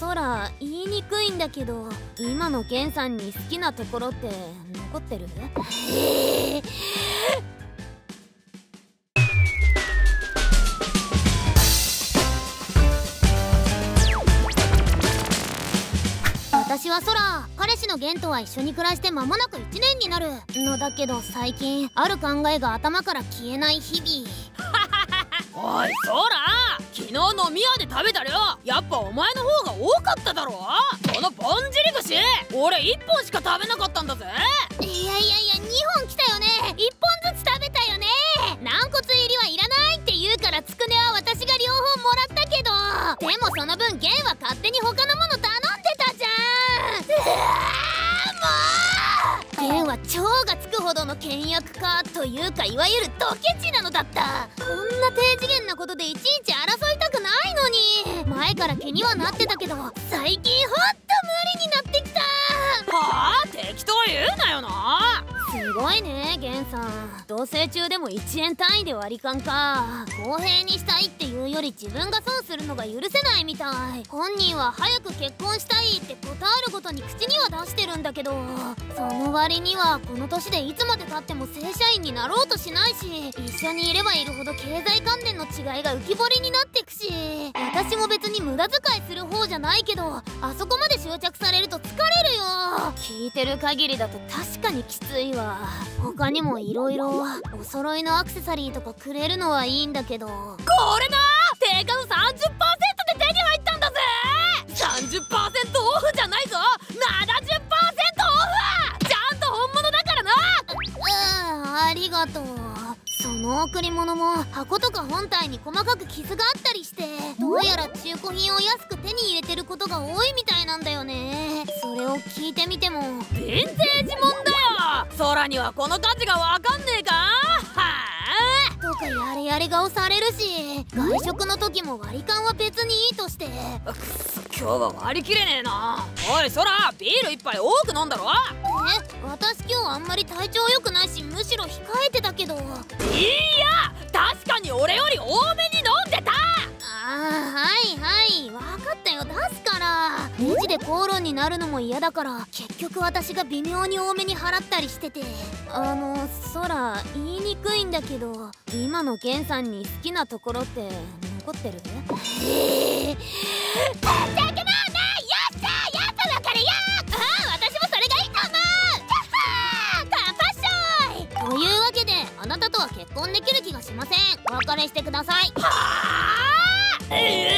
ソラ、言いにくいんだけど、今のケンさんに好きなところって残ってる？私はソラ、彼氏のゲンとは一緒に暮らして間もなく1年になるのだけど、最近ある考えが頭から消えない日々。おいソラ、昨日飲み屋で食べた量やっぱお前の方が多かっただろ。このぼんじり串俺1本しか食べなかったんだぜ。いやいやいや、2本来たよね。1本ずつ食べたよね。軟骨入りはいらないって言うから、つくねは私が両方もらったけど、でもその分ゲンは勝手に他のもの頼んでたじゃん。もうゲンは超がつくほどの倹約家というか、いわゆるドケチなのだった。こんな低次元なことでいちいち争いたくないのに、前から気にはなってたけど、最近ほんと無理になってきた。はあ、適当言うなよな。すごいねゲンさん、同棲中でも1円単位で割り勘か。公平にしたいっていうより自分が損するのが許せないみたい。本人は早く結婚したいってことあるごとに口には出してるんだけど、その割にはこの年でいつまでたっても正社員になろうとしないし、一緒にいればいるほど経済観念の違いが浮き彫りになってくし、私も別に無駄遣いする方じゃないけど、あそこまで執着されると疲れるよ。聞いてる限りだと確かにきついわ。他にもいろいろお揃いのアクセサリーとかくれるのはいいんだけど、これな定価の 30% で手に入ったんだぜ。 30% オフじゃないぞ、 70% オフ。ちゃんと本物だからな。ありがとう。その贈り物も箱とか本体に細かく傷があったりして、どうやら中古品を安く手に入れてることが多いみたいなんだよね。それを聞いてみてもヴィンテージもんだよ。ソラにはこの価値がわかんねえか。はぁとかやれやれ顔されるし、外食の時も割り勘は別にいいとして。くっそ、今日は割り切れねえな。おいソラ、ビール1杯多く飲んだろ。え、私今日あんまり体調良くないし、むしろ控えてたけど。いや、確かに俺より多めに飲んでた。はいはい、わかったよ。出すからレジで口論になるのも嫌だから、結局私が微妙に多めに払ったりしてて。ソラ、言いにくいんだけど、今のゲンさんに好きなところって残ってる？あなたとは結婚できる気がしません。お別れしてください。はあ、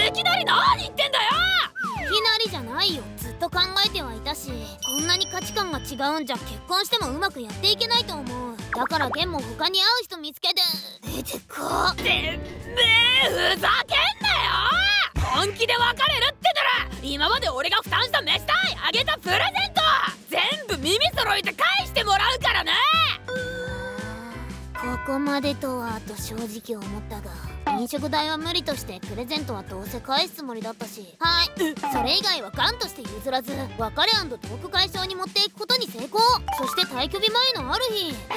いきなり何言ってんだよ。いきなりじゃないよ、ずっと考えてはいたし、こんなに価値観が違うんじゃ結婚してもうまくやっていけないと思う。だからゲンも他に合う人見つけて。てか、てめえふざけんなよ。本気で別れるってなら、今まで俺が負担した飯代、あげたプレゼント全部耳揃えて返してもらうからね。ここまでとはと正直思ったが、飲食代は無理として、プレゼントはどうせ返すつもりだったし、はい、それ以外は頑として譲らず、別れ&トーク解消に持っていくことに成功。そして退去日前のある日、あ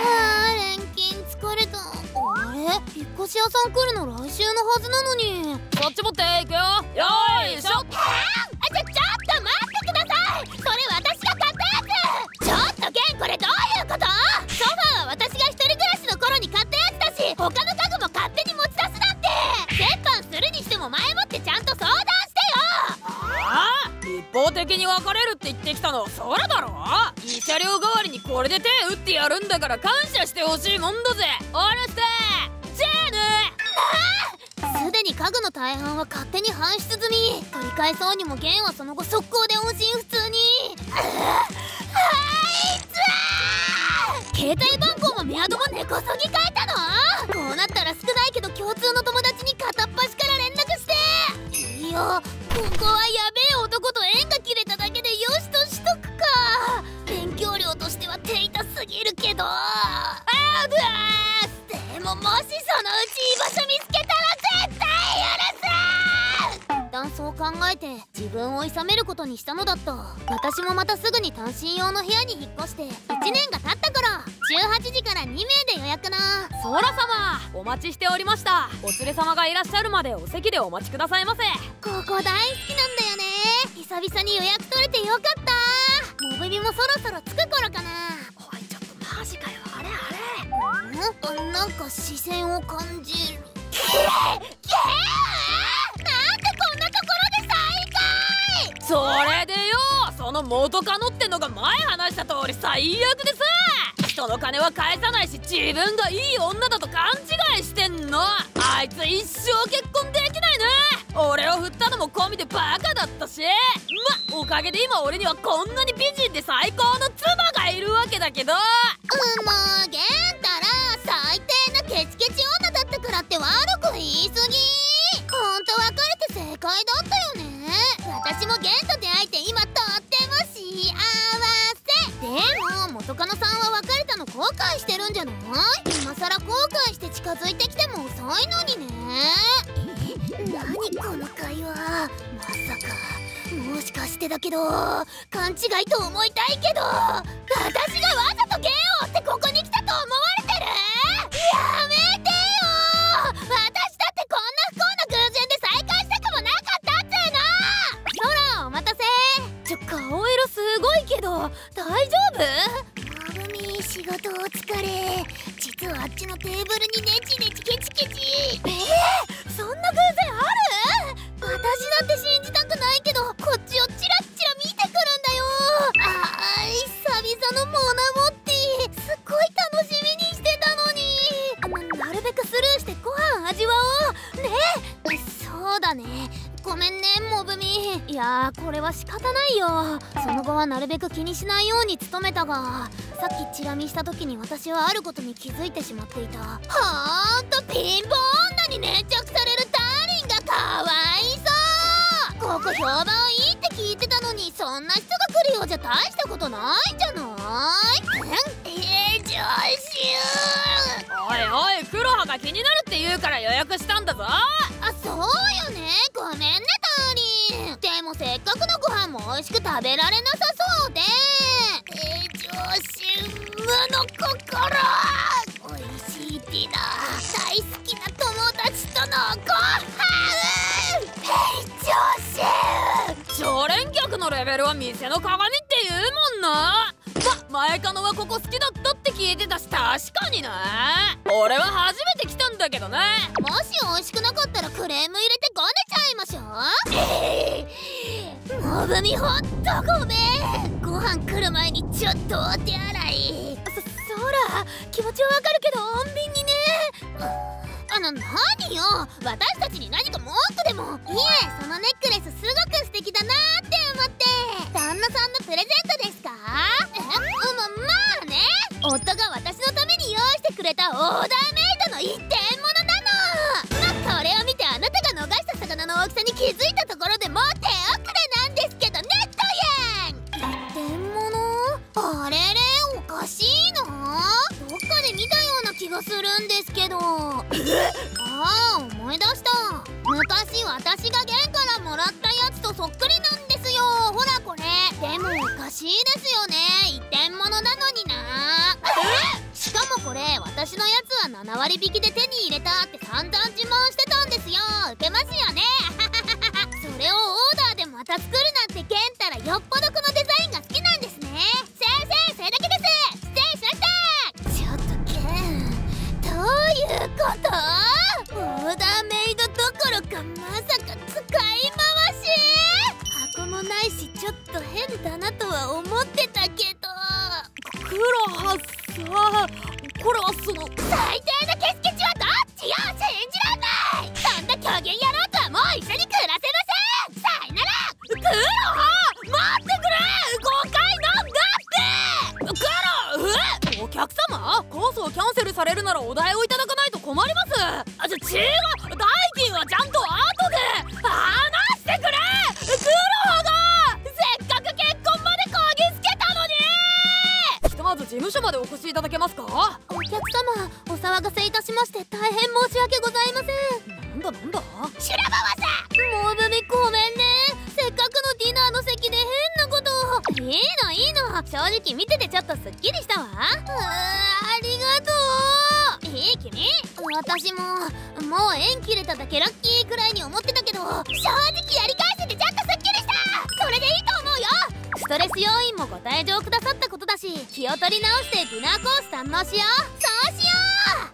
ー錬金疲れた。あれ、引っ越し屋さん来るの来週のはずなのに。こっち持っていくよ、よーいしょ。ちょっと待ってください、それ私が買ったやつ。ちょっとゲン、これどういうこと。ソファは私が一人暮らしの頃に買ったやつだし、他の家具も勝手に持ち出すなんて。折半するにしても前もってちゃんと相談してよ。ああ、一方的に別れるって言ってきたのソラだろ。慰謝料代わりにこれで手打ってやるんだから、感謝してほしいもんだぜ。おろせじゃあね。すでに家具の大半は勝手に搬出済み。取り返そうにもゲンはその後速攻で音信不通に。携帯番号もメアドも根こそぎ変えたの。こうなったら少ないけど共通の友達に片っ端から連絡して。いいよ、ここはやべえ男と縁が切れただけでよしとしとくか。勉強料としては手痛すぎるけど。でも、もしそのうち居場所見つけたら絶対許せ。そう考えて自分を諌めることにしたのだった。私もまたすぐに単身用の部屋に引っ越して1年が経った頃、18時から2名で予約な。ソラ様、お待ちしておりました。お連れ様がいらっしゃるまでお席でお待ちくださいませ。ここ大好きなんだよね。久々々に予約取れてよかったー。モブミもそろそろ着く頃かな。おいちょっとマジかよ、あれあれ。なんか視線を感じる。きれいきれい、なんでこんなところで最下位。それでよ、その元カノってのが前話した通り最悪でさ、人の金は返さないし自分がいい女だと勘違いしてんの。あいつ一生結婚できないね。俺を振ったのも込みでバカだったし、まおかげで今俺にはこんなに美人で最高の妻がいるわけだけど。もうゲンタラ最低なケチケチ女だったからって悪く言い過ぎ。ほんと別れて正解だったよね。私もゲンと出会えて今とっても幸せ。でも元カノさんは別れたの後悔してるんじゃない？今さら後悔して近づいてきても遅いのにね。何この会話、まさかもしかしてだけど勘違いと思いたいけど、私がわざとゲンを追ってここに来たと思われてる。やめてよ、私だってこんな不幸な偶然で再会したくもなかったっつーの。ほらお待たせ。顔色すごいけど大丈夫？仕事お疲れ。実はあっちのテーブルにネチネチケチケチ。そんな偶然ある？私だって信じたくないけどこっちをチラッチラ見てくるんだよ。あー久々のモナモッティすっごい楽しみにしてたのに。 なるべくスルーしてご飯味わおうね。えそうだね、ごめんねモブミ。いやーこれは仕方ないよ。その後はなるべく気にしないように努めたが、さっきチラ見した時に私はあることに気づいてしまっていた。ほんと貧乏女に粘着されるダーリンがかわいそう。ここ評判いいって聞いてたのにそんな人が来るようじゃ大したことないんじゃない？どうしよう。おいおい、黒羽が気になるって言うから予約したんだぞ。あそうよね、ごめんねダーリン。でもせっかくのご飯も美味しく食べられなさそうで。上司無の心、美味しいディナー、大好きな友達とのご飯。上司常連客のレベルは店の鏡って言うもんな。前カノはここ好きだったって聞いてたし、確かにね。俺は初めて来たんだけどね。もし美味しくなかったらクレーム入れてごねちゃいましょう。もぶみほんとごめん。ご飯来る前にちょっとお手洗い。そら気持ちはわかるけど穏便にね。何よ、私たちに何か文句でも。いえ、そのネックレスすごく素敵だなーって思って。旦那さんのプレゼントですか？まあね、夫が私のために用意してくれたオーダーメイドの一点物なの。まあこれを見てあなたが逃した魚の大きさに気づいたところでもう手遅れなんですけどね、とやん。一点物？あれれ、おかしいな。どっかで見たような気がするんですけど。思い出した。昔私が玄からもらったやつとそっくりなんですよ。ほらこれ。でもおかしいですよね、一点物なのにな。しかもこれ私のやつは7割引きで手に入れたって散々自慢してたんですよ。ウケますよね。それをオーダーでまた作るなんて、玄太らよっぽどこのデザインが好きなんですね。先生、それだけです。失礼しました。ちょっと玄、どういうこと？オーダーメイドどころかまさか使い回し？箱もないしちょっと変だなとは思ってたけど。黒羽さん、これはその最低なケチケチはどっちよ。信じらんない。そんな狂言野郎とはもう一緒に暮らせません。さよなら黒羽。待ってくれ、誤解なんだって。黒羽、お客様、コースをキャンセルされるならお代をいただかないと困ります。違う、代金はちゃんと後で。話してくれ黒羽が。まず事務所までお越しいただけますか？お客様、お騒がせいたしまして大変申し訳ございません。なんだ修羅場はさ。もぶみごめんね、せっかくのディナーの席で変なこと。いいの、正直見ててちょっとすっきりしたわ。ありがとう。君、私もう縁切れただけラッキーくらいに思ってたけど、正直やり返せてちょっとすっきりした。それでいいストレス要因もご退場くださったことだし、気を取り直してディナーコース堪能しよう。そうしよ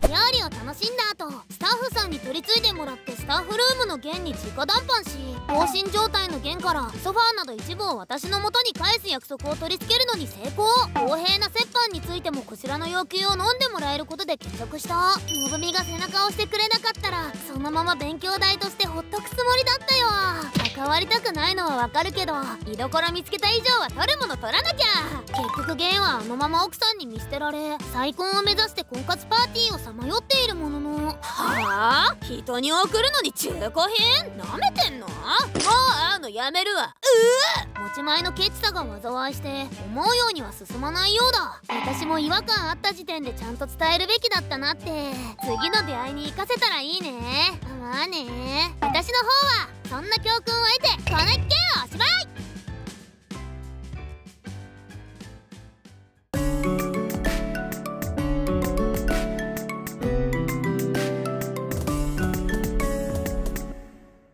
う。料理を楽しんだ後、スタッフさんに取り継いでもらってスタッフルームの弦に直談判し、放心状態の弦からソファーなど一部を私の元に返す約束を取り付けるのに成功。公平な折半についてもこちらの要求を飲んでもらえることで結束した。のぶみが背中を押してくれなかったら、そのまま勉強代としてほっとくつもりだったよ。関わりたくないのはわかるけど、居所見つけた以上は取るもの取らなきゃ。結局ゲンはあのまま奥さんに見捨てられ、再婚を目指して婚活パーティーをさまよっているものの。はあ、人に送るのに中古品なめてんの？もう会うのやめるわ。持ち前のケチさが災いして、思うようには進まないようだ。私も違和感あった時点でちゃんと伝えるべきだったなって。次の出会いに生かせたらいいね。まあね。私の方はそんな教訓を得て、この一件をお仕事